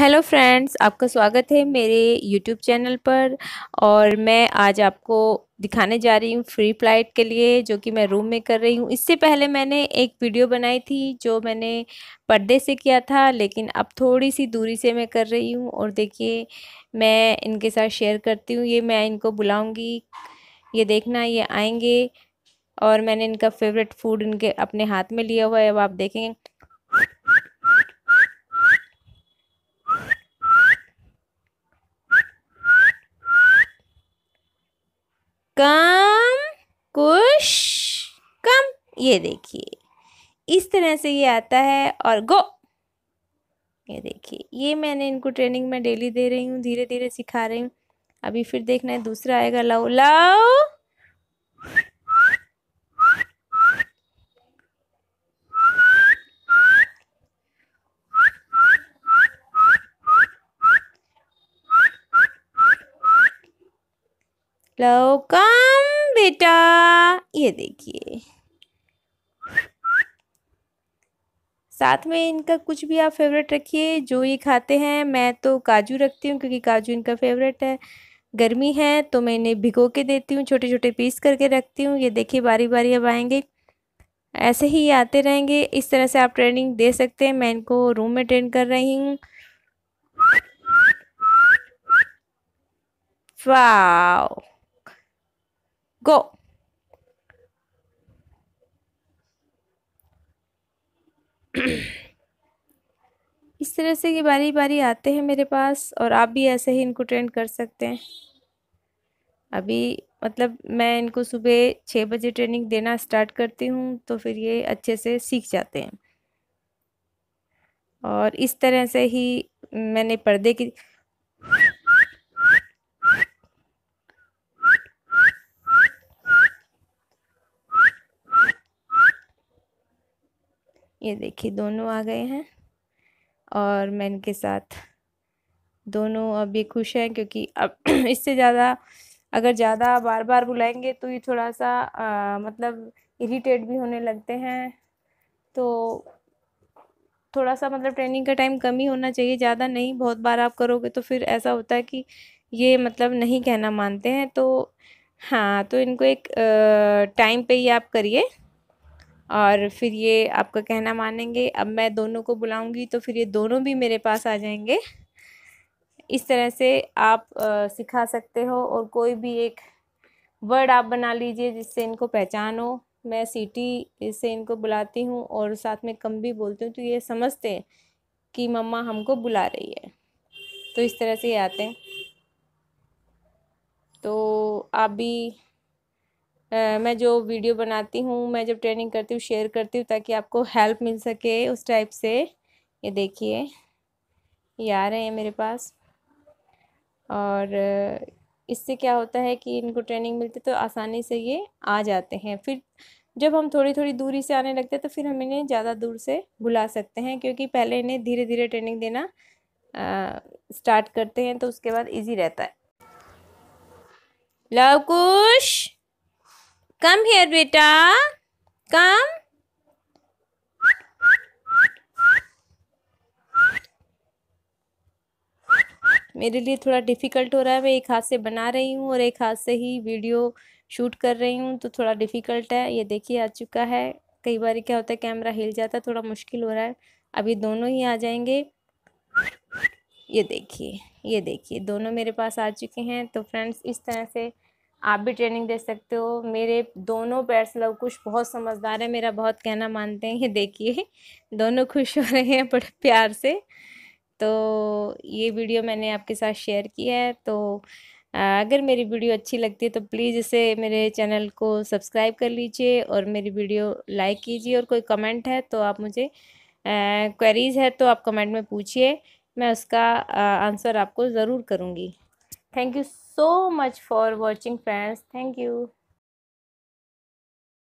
Hello friends, आपका स्वागत है मेरे यूट्यूब चैनल पर। और मैं आज आपको दिखाने जा रही हूँ फ्री फ्लाइट के लिए जो कि मैं रूम में कर रही हूँ। इससे पहले मैंने एक वीडियो बनाई थी जो मैंने पर्दे से किया था, लेकिन अब थोड़ी सी दूरी से मैं कर रही हूँ। और देखिए मैं इनके साथ शेयर करती हूँ, ये मैं इनको बुलाऊँगी, ये देखना ये आएंगे। और मैंने इनका फेवरेट फूड इनके अपने हाथ में लिया हुआ है, अब आप देखेंगे। कम कुश कम, ये देखिए इस तरह से ये आता है। और गो, ये देखिए, ये मैंने इनको ट्रेनिंग में डेली दे रही हूँ, धीरे धीरे सिखा रही हूँ। अभी फिर देखना है दूसरा आएगा। लाओ लाओ, लो कम बेटा, ये देखिए। साथ में इनका कुछ भी आप फेवरेट रखिए जो ये खाते हैं। मैं तो काजू रखती हूँ क्योंकि काजू इनका फेवरेट है। गर्मी है तो मैं इन्हें भिगो के देती हूँ, छोटे छोटे पीस करके रखती हूँ। ये देखिए बारी बारी अब आएंगे, ऐसे ही आते रहेंगे। इस तरह से आप ट्रेनिंग दे सकते हैं। मैं इनको रूम में ट्रेन कर रही हूँ। Wow, go. इस तरह से ये बारी बारी आते हैं मेरे पास, और आप भी ऐसे ही इनको ट्रेन कर सकते हैं। अभी मतलब मैं इनको सुबह 6 बजे ट्रेनिंग देना स्टार्ट करती हूँ, तो फिर ये अच्छे से सीख जाते हैं। और इस तरह से ही मैंने पर्दे की ये देखिए दोनों आ गए हैं। और मैं इनके साथ दोनों अभी खुश हैं क्योंकि अब इससे ज़्यादा अगर ज़्यादा बार बार बुलाएंगे तो ये थोड़ा सा मतलब इरिटेट भी होने लगते हैं। तो थोड़ा सा मतलब ट्रेनिंग का टाइम कम ही होना चाहिए, ज़्यादा नहीं। बहुत बार आप करोगे तो फिर ऐसा होता है कि ये मतलब नहीं कहना मानते हैं। तो हाँ, तो इनको एक टाइम पे ही आप करिए और फिर ये आपका कहना मानेंगे। अब मैं दोनों को बुलाऊंगी तो फिर ये दोनों भी मेरे पास आ जाएंगे। इस तरह से आप सिखा सकते हो। और कोई भी एक वर्ड आप बना लीजिए जिससे इनको पहचान हो। मैं सीटी से इनको बुलाती हूँ और साथ में कम भी बोलती हूँ, तो ये समझते हैं कि मम्मा हमको बुला रही है। तो इस तरह से ये आते हैं। तो आप भी मैं जो वीडियो बनाती हूँ, मैं जब ट्रेनिंग करती हूँ शेयर करती हूँ ताकि आपको हेल्प मिल सके उस टाइप से। ये देखिए ये आ रहे हैं मेरे पास। और इससे क्या होता है कि इनको ट्रेनिंग मिलती तो आसानी से ये आ जाते हैं। फिर जब हम थोड़ी थोड़ी दूरी से आने लगते हैं तो फिर हम इन्हें ज़्यादा दूर से बुला सकते हैं, क्योंकि पहले इन्हें धीरे धीरे ट्रेनिंग देना स्टार्ट करते हैं तो उसके बाद ईजी रहता है। लव कुश कम हियर बेटा, कम। मेरे लिए थोड़ा डिफ़िकल्ट हो रहा है, मैं एक हाथ से बना रही हूँ और एक हाथ से ही वीडियो शूट कर रही हूँ, तो थोड़ा डिफ़िकल्ट है। ये देखिए आ चुका है। कई बार क्या होता है कैमरा हिल जाता है, थोड़ा मुश्किल हो रहा है। अभी दोनों ही आ जाएंगे। ये देखिए, ये देखिए दोनों मेरे पास आ चुके हैं। तो फ्रेंड्स इस तरह से आप भी ट्रेनिंग दे सकते हो। मेरे दोनों पेट्स लव कुश बहुत समझदार है, मेरा बहुत कहना मानते हैं। ये देखिए दोनों खुश हो रहे हैं बड़े प्यार से। तो ये वीडियो मैंने आपके साथ शेयर की है। तो अगर मेरी वीडियो अच्छी लगती है तो प्लीज़ इसे मेरे चैनल को सब्सक्राइब कर लीजिए और मेरी वीडियो लाइक कीजिए। और कोई कमेंट है तो आप मुझे क्वेरीज़ है तो आप कमेंट में पूछिए, मैं उसका आंसर आपको ज़रूर करूँगी। Thank you so much for watching, friends. Thank you.